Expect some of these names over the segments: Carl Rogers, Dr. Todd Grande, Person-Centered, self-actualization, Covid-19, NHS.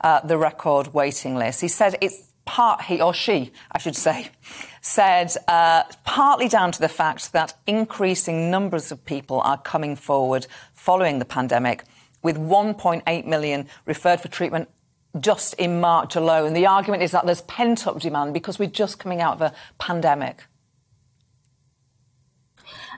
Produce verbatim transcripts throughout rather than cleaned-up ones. Uh, the record waiting list. He said it's part, he or she, I should say, said uh, partly down to the fact that increasing numbers of people are coming forward following the pandemic, with one point eight million referred for treatment just in March alone. The argument is that there's pent-up demand because we're just coming out of a pandemic.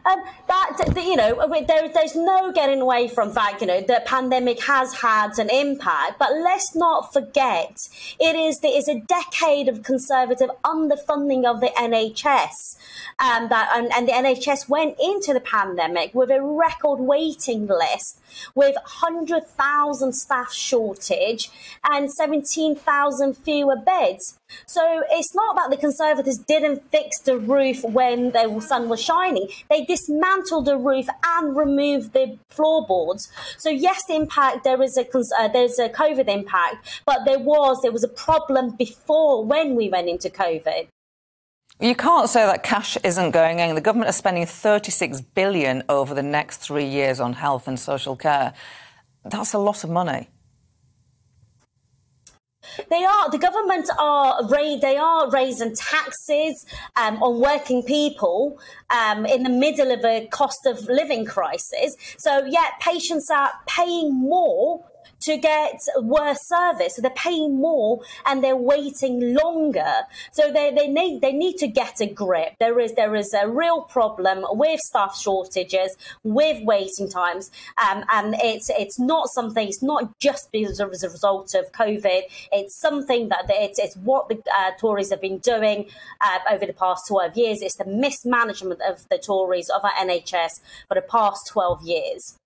Um, that, you know, there, there's no getting away from fact, you know, the pandemic has had an impact, but let's not forget it is the, it's a decade of Conservative underfunding of the N H S. Um, that, and, and the N H S went into the pandemic with a record waiting list, with one hundred thousand staff shortage and seventeen thousand fewer beds. So it's not that the Conservatives didn't fix the roof when the sun was shining. They dismantled the roof and removed the floorboards. So yes, the impact, there is a uh, there's a COVID impact, but there was there was a problem before when we went into COVID. You can't say that cash isn't going in. The government is spending thirty-six billion pounds over the next three years on health and social care. That's a lot of money. They are, the government are, they are raising taxes um, on working people um, in the middle of a cost of living crisis. So, yeah, patients are paying more to get worse service. So they're paying more and they're waiting longer. So they, they need they need to get a grip. There is there is a real problem with staff shortages, with waiting times, um, and it's it's not something. It's not just because as a result of COVID. It's something that it's, it's what the uh, Tories have been doing uh, over the past twelve years. It's the mismanagement of the Tories of our N H S for the past twelve years.